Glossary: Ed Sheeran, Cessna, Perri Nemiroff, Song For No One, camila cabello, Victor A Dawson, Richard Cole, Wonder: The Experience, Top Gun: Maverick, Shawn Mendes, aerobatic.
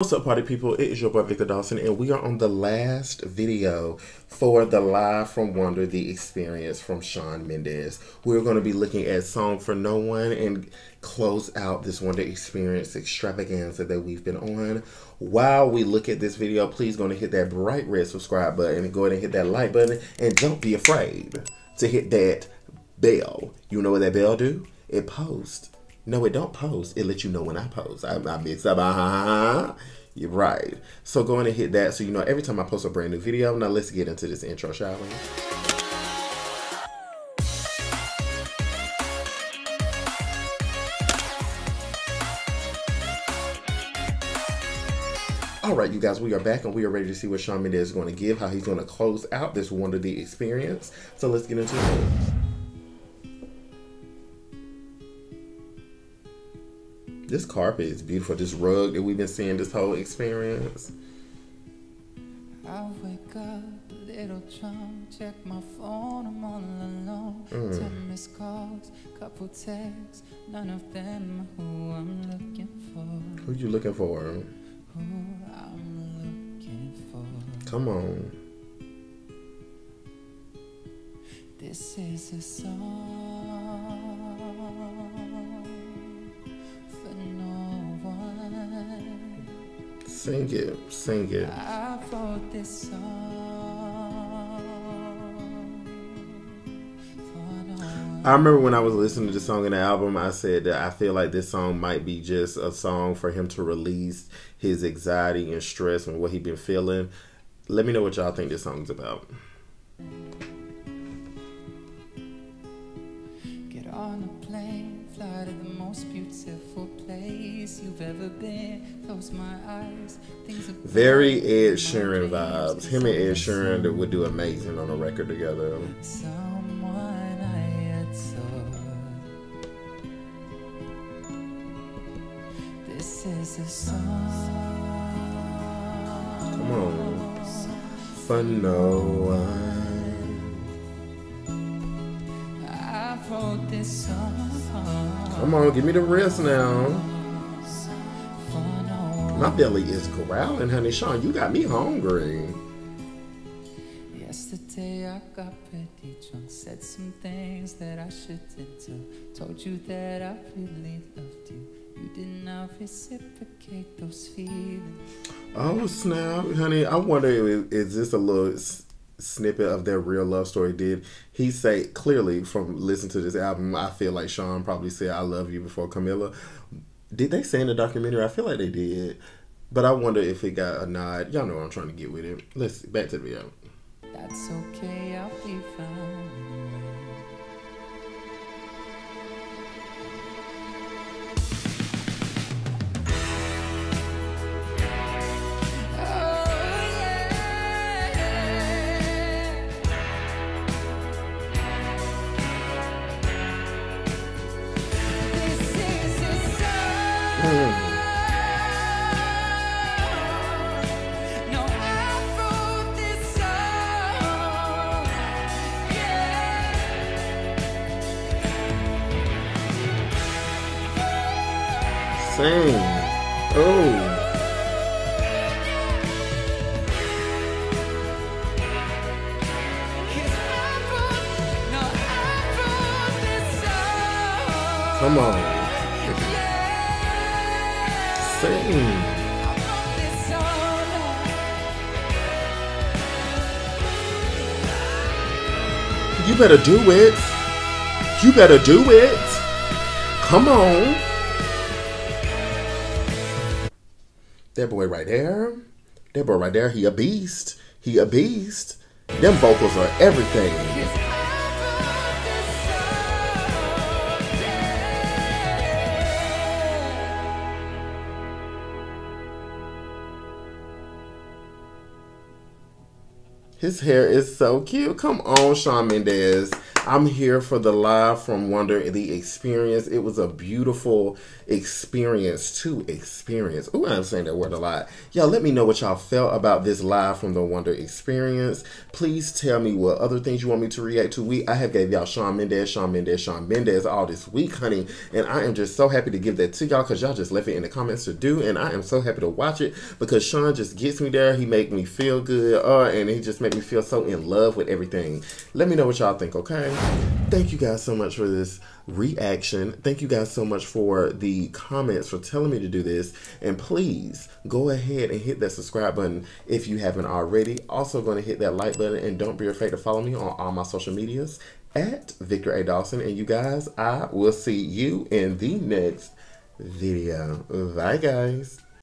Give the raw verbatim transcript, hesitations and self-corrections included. What's up, party people? It is your boy Victor Dawson, and we are on the last video for the live from Wonder: The Experience from Shawn Mendes. We're going to be looking at Song For No One and close out this Wonder Experience extravaganza that we've been on. While we look at this video, please go and hit that bright red subscribe button and go ahead and hit that like button, and don't be afraid to hit that bell. You know what that bell do? It posts. No, it don't post. It lets you know when I post. I, I mix up. Uh-huh. You're right. So go in and hit that so you know every time I post a brand new video. Now let's get into this intro, shall we? All right, you guys, we are back and we are ready to see what Shawn Mendes is going to give, how he's going to close out this Wonder: The Experience. So let's get into it. This carpet is beautiful. This rug that we've been seeing this whole experience. I wake up, little drunk, check my phone, I'm all alone. Mm. Ten missed calls, couple texts, none of them who I'm looking for. Who you looking for? Who I'm looking for. Come on. This is a song. Sing it, sing it. I wrote this song. I remember when I was listening to the song in the album, I said that I feel like this song might be just a song for him to release his anxiety and stress and what he'd been feeling. Let me know what y'all think this song's about. Get on the plane, fly to the most beautiful place you've ever been. My eyes, very Ed Sheeran vibes. Him and Ed Sheeran would do amazing on a record together. Someone I adore. This is a song. Come on. For no one. I wrote this song. Come on, give me the rest now. My belly is growling, honey. Shawn, you got me hungry. Yesterday I got pretty drunk, said some things that I shouldn't do. Told you that I really loved you. You did not reciprocate those feelings. Oh snap, honey! I wonder if, is this a little s snippet of their real love story? Did he say clearly from listening to this album? I feel like Shawn probably said "I love you" before Camila. Did they say in the documentary? I feel like they did. But I wonder if it got a nod. Y'all know what I'm trying to get with it. Let's back to the video. That's okay, I'll be fine. Sing. Oh. Come on. Sing. You better do it. You better do it. Come on. That boy right there, that boy right there, he a beast, he a beast. Them vocals are everything. His hair is so cute. Come on, Shawn Mendes. I'm here for the live from Wonder, the experience. It was a beautiful experience to experience. Ooh, I'm saying that word a lot. Y'all, let me know what y'all felt about this live from the Wonder experience. Please tell me what other things you want me to react to. We I have gave y'all Shawn Mendes, Shawn Mendes, Shawn Mendes all this week, honey. And I am just so happy to give that to y'all because y'all just left it in the comments to do. And I am so happy to watch it because Shawn just gets me there. He make me feel good. Uh, and he just make me feel so in love with everything. Let me know what y'all think, okay? Thank you guys so much for this reaction. Thank you guys so much for the comments, for telling me to do this. And please go ahead and hit that subscribe button if you haven't already. Also going to hit that like button, and don't be afraid to follow me on all my social medias at Victor A Dawson. And you guys, I will see you in the next video. Bye guys.